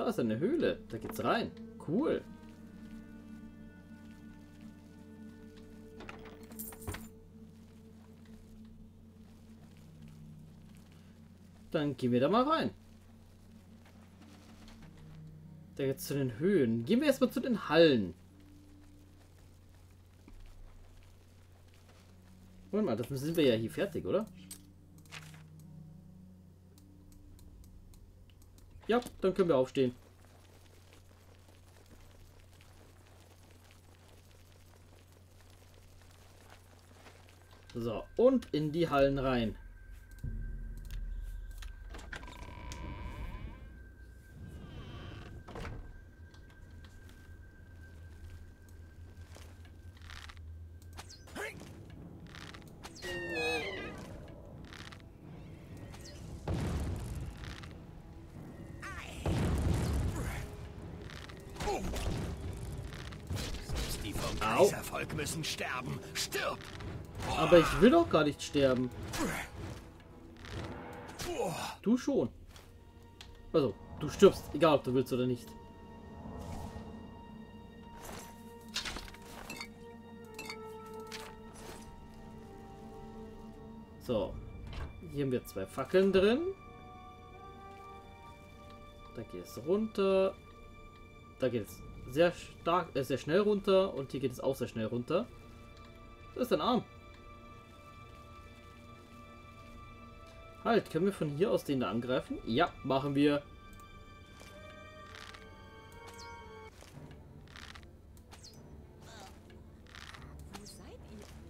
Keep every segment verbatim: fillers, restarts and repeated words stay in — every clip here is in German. Da ist eine Höhle. Da geht's rein. Cool. Dann gehen wir da mal rein. Da geht's zu den Höhen. Gehen wir erstmal zu den Hallen. Moment mal, das sind wir ja hier fertig, oder? Ja, dann können wir aufstehen. So, und in die Hallen rein. Müssen sterben. Stirb! Aber ich will doch gar nicht sterben. Du schon. Also, du stirbst, egal ob du willst oder nicht. So. Hier haben wir zwei Fackeln drin. Da geht es runter. Da geht es sehr stark, äh, sehr schnell runter, und hier geht es auch sehr schnell runter. Das ist ein Arm. Halt, können wir von hier aus den da angreifen? Ja, machen wir. Wo seid ihr?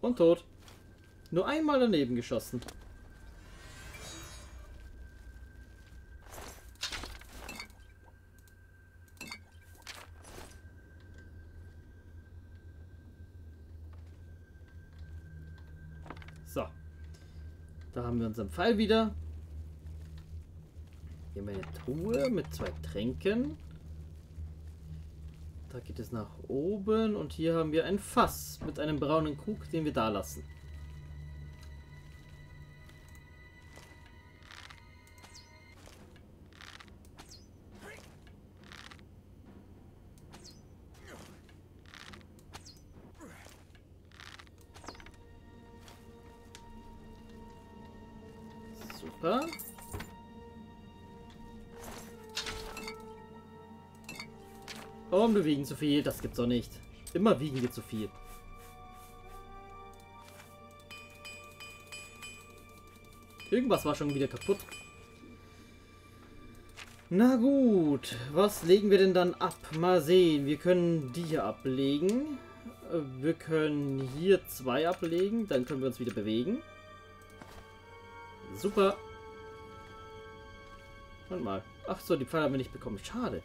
Und tot. Nur einmal daneben geschossen. So, da haben wir unseren Pfeil wieder. Hier haben wir eine Truhe mit zwei Tränken. Da geht es nach oben und hier haben wir ein Fass mit einem braunen Krug, den wir da lassen. Warum wir wiegen zu viel? Das gibt's doch nicht. Immer wiegen wir zu viel. Irgendwas war schon wieder kaputt. Na gut, was legen wir denn dann ab? Mal sehen. Wir können die hier ablegen. Wir können hier zwei ablegen. Dann können wir uns wieder bewegen. Super. Warte mal. Ach so, die Pfeile haben wir nicht bekommen. Schade.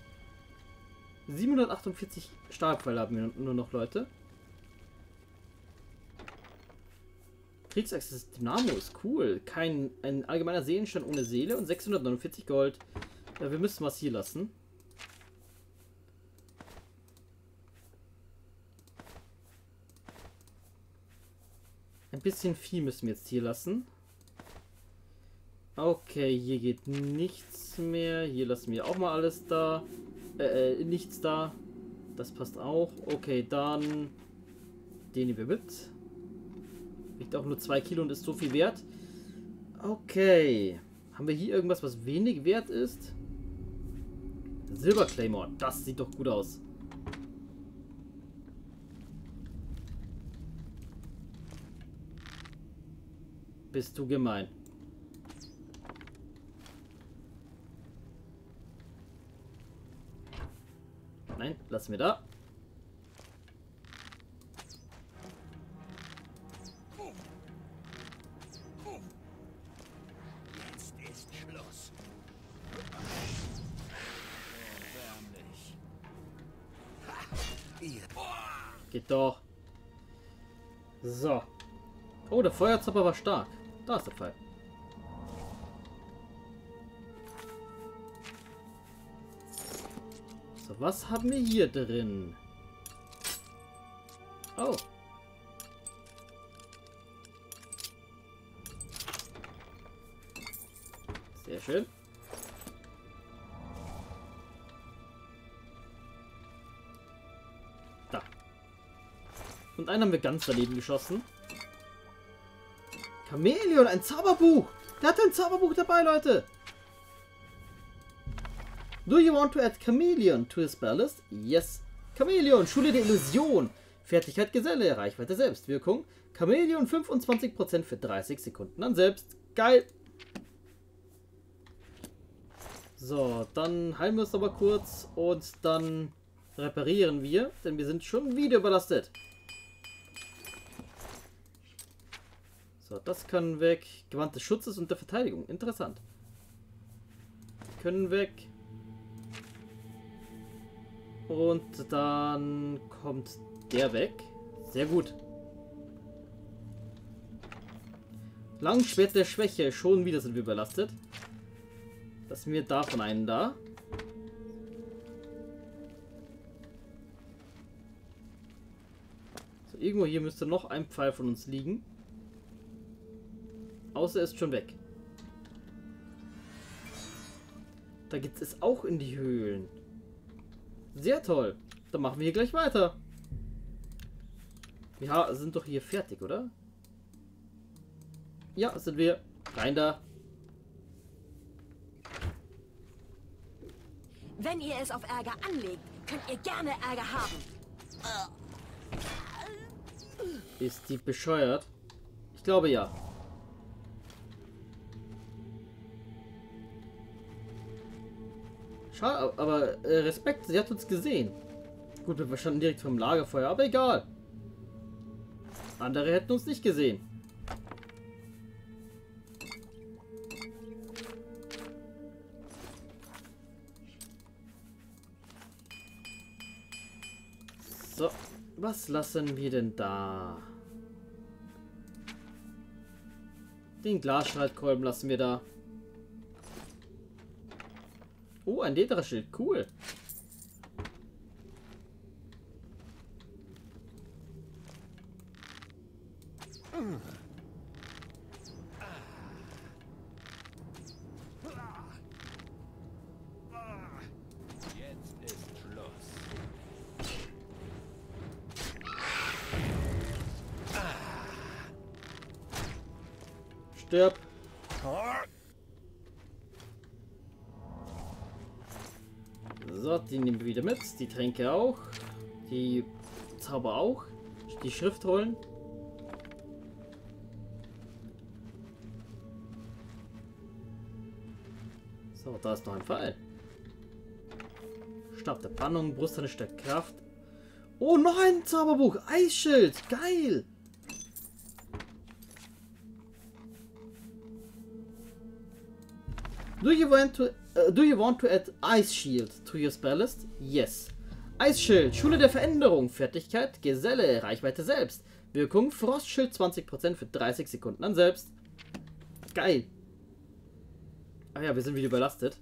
siebenhundertachtundvierzig Stahlpfeile haben wir nur noch, Leute. Kriegsachse Dynamo ist cool. Kein ein allgemeiner Seelenstand ohne Seele und sechshundertneunundvierzig Gold. Ja, wir müssen was hier lassen. Ein bisschen Vieh müssen wir jetzt hier lassen. Okay, hier geht nichts mehr. Hier lassen wir auch mal alles da. Äh, äh, nichts da. Das passt auch. Okay, dann den nehmen wir mit. Wiegt auch nur zwei Kilo und ist so viel wert. Okay. Haben wir hier irgendwas, was wenig wert ist? Silber Claymore. Das sieht doch gut aus. Bist du gemein. Nein, lassen wir da. Jetzt ist Schluss. Geht doch. So. Oh, der Feuerzauber war stark. Da ist der Fall. Was haben wir hier drin? Oh. schön. Da. Und einen haben wir ganz daneben geschossen. Chamäleon, ein Zauberbuch. Der hat ein Zauberbuch dabei, Leute. Do you want to add Chamäleon to his ballast? Yes. Chamäleon, Schule der Illusion. Fertigkeit Geselle, Reichweite Selbstwirkung. Chamäleon fünfundzwanzig Prozent für dreißig Sekunden an selbst. Geil. So, dann heilen wir uns aber kurz und dann reparieren wir, denn wir sind schon wieder überlastet. So, das kann weg. Gewand des Schutzes und der Verteidigung. Interessant. Können weg. Und dann kommt der weg. Sehr gut. Langschwert der Schwäche. Schon wieder sind wir überlastet. Lassen wir davon einen da. So, irgendwo hier müsste noch ein Pfeil von uns liegen. Außer er ist schon weg. Da gibt es auch in die Höhlen. Sehr toll. Dann machen wir hier gleich weiter. Ja, sind doch hier fertig, oder? Ja, sind wir. Rein da. Wenn ihr es auf Ärger anlegt, könnt ihr gerne Ärger haben. Ist die bescheuert? Ich glaube ja. Schade, aber äh, Respekt, sie hat uns gesehen. Gut, wir standen direkt vom Lagerfeuer, aber egal. Andere hätten uns nicht gesehen. So, was lassen wir denn da? Den Glasschaltkolben lassen wir da. Oh, ein Dädraschild, cool. Jetzt ist Schluss. Stirb. Die nehmen wir wieder mit. Die Tränke auch. Die Zauber auch. Die Schriftrollen. So, da ist noch ein Pfeil. Stab der Pannung, Brusthandisch der Kraft. Oh, noch ein Zauberbuch. Eisschild. Geil. Do you want to... Do you want to add Eisschild to your spell list? Yes. Eisschild, Schule der Veränderung, Fertigkeit, Geselle, Reichweite selbst. Wirkung, Frostschild zwanzig Prozent für dreißig Sekunden an selbst. Geil. Ach ja, wir sind wieder überlastet.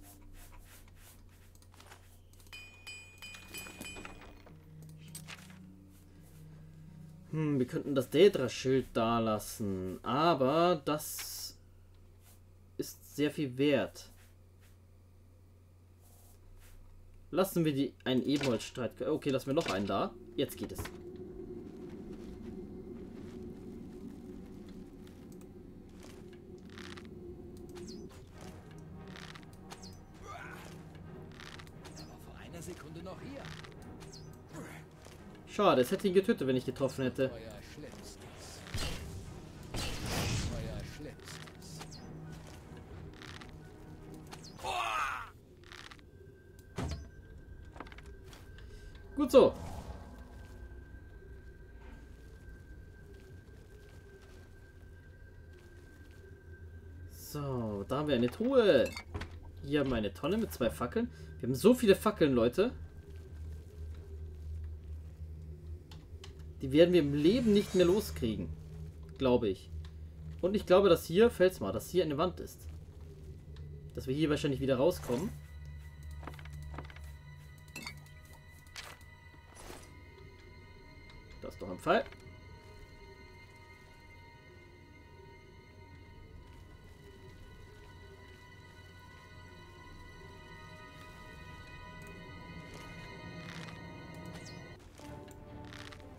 Hm, wir könnten das Dädraschild da lassen, aber das ist sehr viel wert. Lassen wir die einen Ebenholzstreit. Okay, lassen wir noch einen da. Jetzt geht es. Vor einer Sekunde noch hier. Schade, es hätte ihn getötet, wenn ich getroffen hätte. Gut so. So, da haben wir eine Truhe. Hier haben wir eine Tonne mit zwei Fackeln. Wir haben so viele Fackeln, Leute. Die werden wir im Leben nicht mehr loskriegen. Glaube ich. Und ich glaube, dass hier, fällt's mal, dass hier eine Wand ist. Dass wir hier wahrscheinlich wieder rauskommen. Noch ein Pfeil.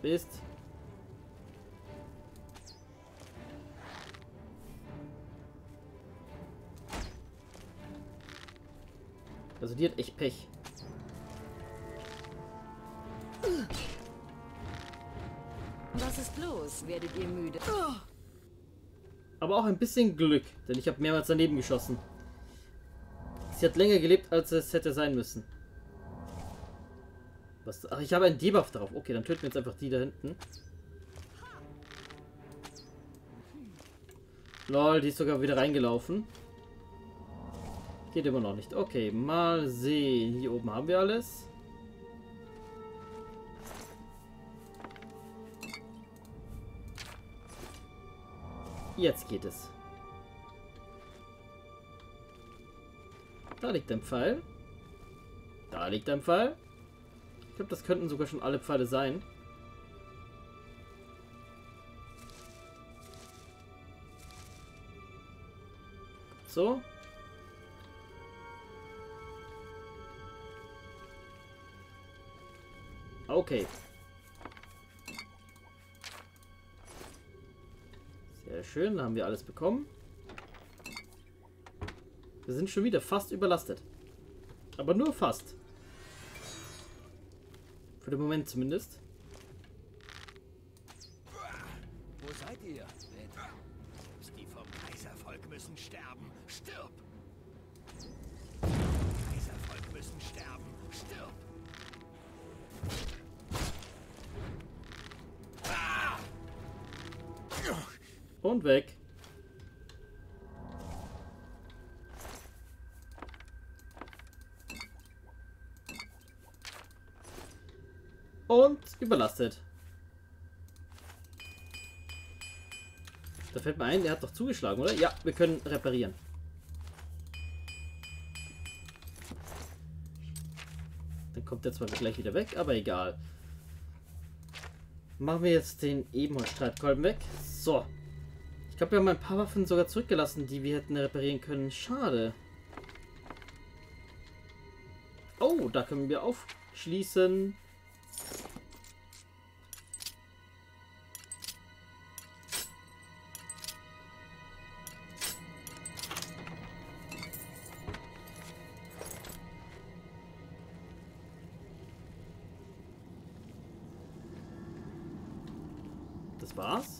bist. Also die hat echt Pech. Was ist los? Werdet ihr müde? Aber auch ein bisschen Glück, denn ich habe mehrmals daneben geschossen. Sie hat länger gelebt, als es hätte sein müssen. Was? Ach, ich habe einen Debuff drauf. Okay, dann töten wir jetzt einfach die da hinten. Lol, die ist sogar wieder reingelaufen. Geht immer noch nicht. Okay, mal sehen. Hier oben haben wir alles. Jetzt geht es. Da liegt ein Pfeil. Da liegt ein Pfeil. Ich glaube, das könnten sogar schon alle Pfeile sein. So. Okay. Sehr schön, da haben wir alles bekommen. Wir sind schon wieder fast überlastet. Aber nur fast. Für den Moment zumindest. Wo seid ihr? Die vom Kaiservolk müssen sterben. Stirb! Kaiservolk müssen sterben. Stirb! Und weg. Und überlastet. Da fällt mir ein, der hat doch zugeschlagen, oder? Ja, wir können reparieren. Dann kommt der zwar gleich wieder weg, aber egal. Machen wir jetzt den Ebenholzstreitkolben weg. So. Ich glaube, wir haben ein paar Waffen sogar zurückgelassen, die wir hätten reparieren können. Schade. Oh, da können wir aufschließen. Das war's.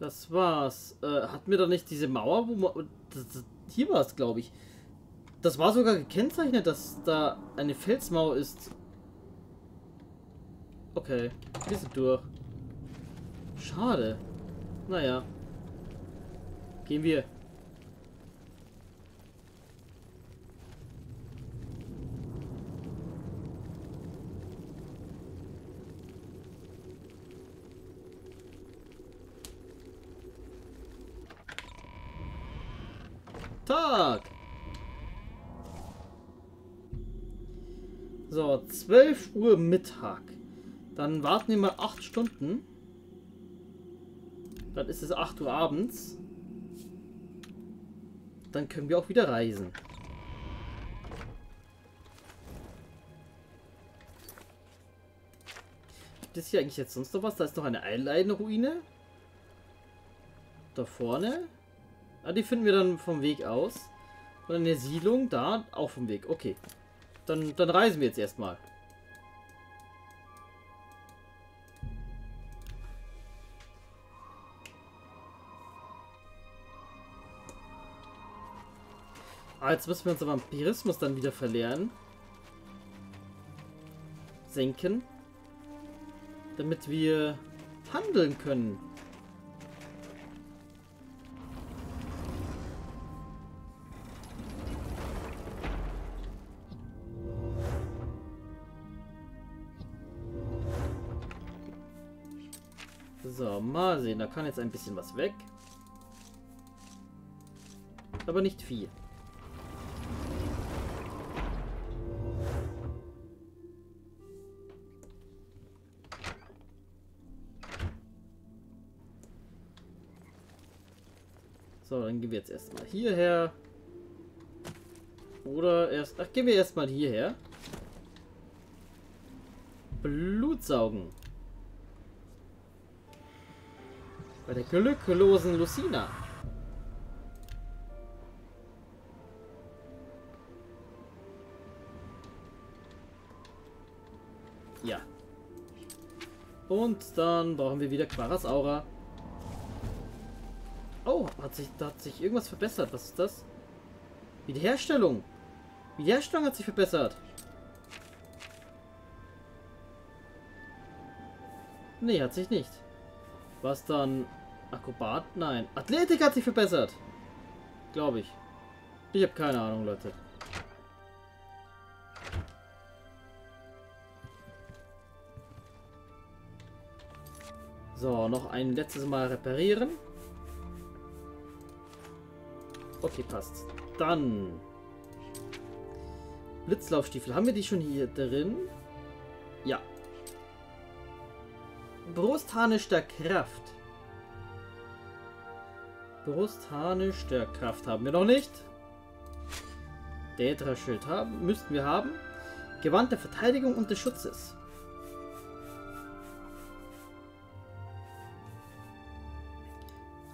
Das war's. Äh, hatten wir doch nicht diese Mauer, wo man... Das, das, hier war es, glaube ich. Das war sogar gekennzeichnet, dass da eine Felsmauer ist. Okay, wir sind durch. Schade. Naja. Gehen wir. Tag. So, zwölf Uhr Mittag. Dann warten wir mal acht Stunden. Dann ist es acht Uhr abends. Dann können wir auch wieder reisen. Gibt es hier eigentlich jetzt sonst noch was? Da ist noch eine Einleidenruine. Da vorne. Ah, die finden wir dann vom Weg aus. Und eine Siedlung da, auch vom Weg. Okay. Dann, dann reisen wir jetzt erstmal. Ah, jetzt müssen wir unser Vampirismus dann wieder verlernen. Senken. Damit wir handeln können. So, mal sehen, da kann jetzt ein bisschen was weg. Aber nicht viel. So, dann gehen wir jetzt erstmal hierher. Oder erst... Ach, gehen wir erstmal hierher. Blutsaugen. Bei der glücklosen Lucina. Ja. Und dann brauchen wir wieder Quaras Aura. Oh, hat sich, da hat sich irgendwas verbessert. Was ist das? Wiederherstellung. Wiederherstellung hat sich verbessert. Nee, hat sich nicht. Was dann? Akrobat? Nein. Athletik hat sich verbessert. Glaube ich. Ich habe keine Ahnung, Leute. So, noch ein letztes Mal reparieren. Okay, passt. Dann. Blitzlaufstiefel. Haben wir die schon hier drin? Ja. Brustharnisch der Kraft. Brustharnisch der Kraft haben wir noch nicht. Dädraschild haben, müssten wir haben. Gewand der Verteidigung und des Schutzes.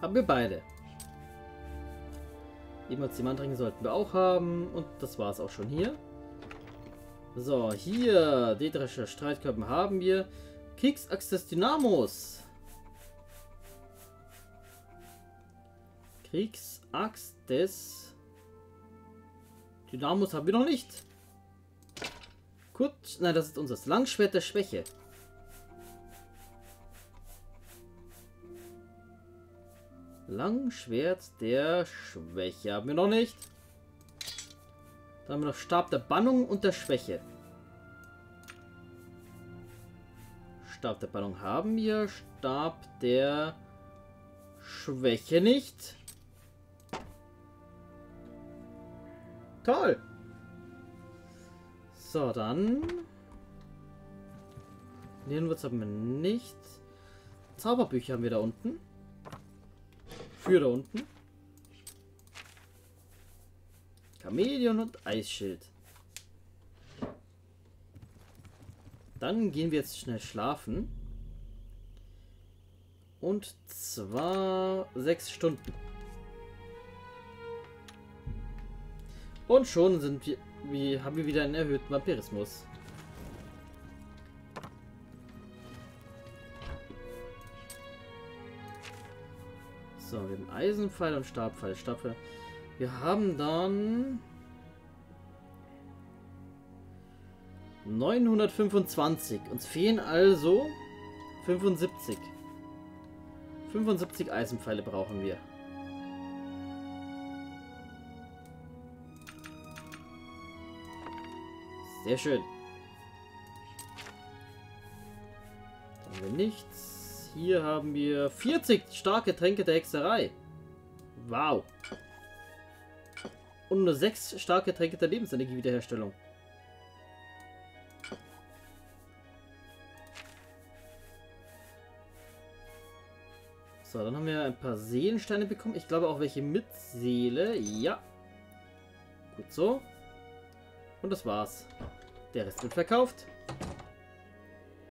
Haben wir beide. Ebenfalls die Mantrinken sollten wir auch haben. Und das war es auch schon hier. So, hier. Dädrascher Streitkörper haben wir. Kriegsachs des Dynamos. Kriegsachs des Dynamos haben wir noch nicht. Gut, nein, das ist unser Langschwert der Schwäche. Langschwert der Schwäche haben wir noch nicht. Dann haben wir noch Stab der Bannung und der Schwäche. Stab der Ballon haben wir. Stab der Schwäche nicht. Toll. So, dann. Nirnwurz haben wir nicht. Zauberbücher haben wir da unten. Für da unten. Chamäleon und Eisschild. Dann gehen wir jetzt schnell schlafen. Und zwar sechs Stunden. Und schon sind wir, wir, haben wir wieder einen erhöhten Vampirismus. So, wir haben Eisenpfeil und Stabpfeil. Stabpfeil. Wir haben dann neunhundertfünfundzwanzig. Uns fehlen also fünfundsiebzig. fünfundsiebzig Eisenpfeile brauchen wir. Sehr schön. Da haben wir nichts. Hier haben wir vierzig starke Tränke der Hexerei. Wow. Und nur sechs starke Tränke der Lebensenergiewiederherstellung. So, dann haben wir ein paar Seelensteine bekommen. Ich glaube auch welche mit Seele. Ja. Gut so. Und das war's. Der Rest wird verkauft.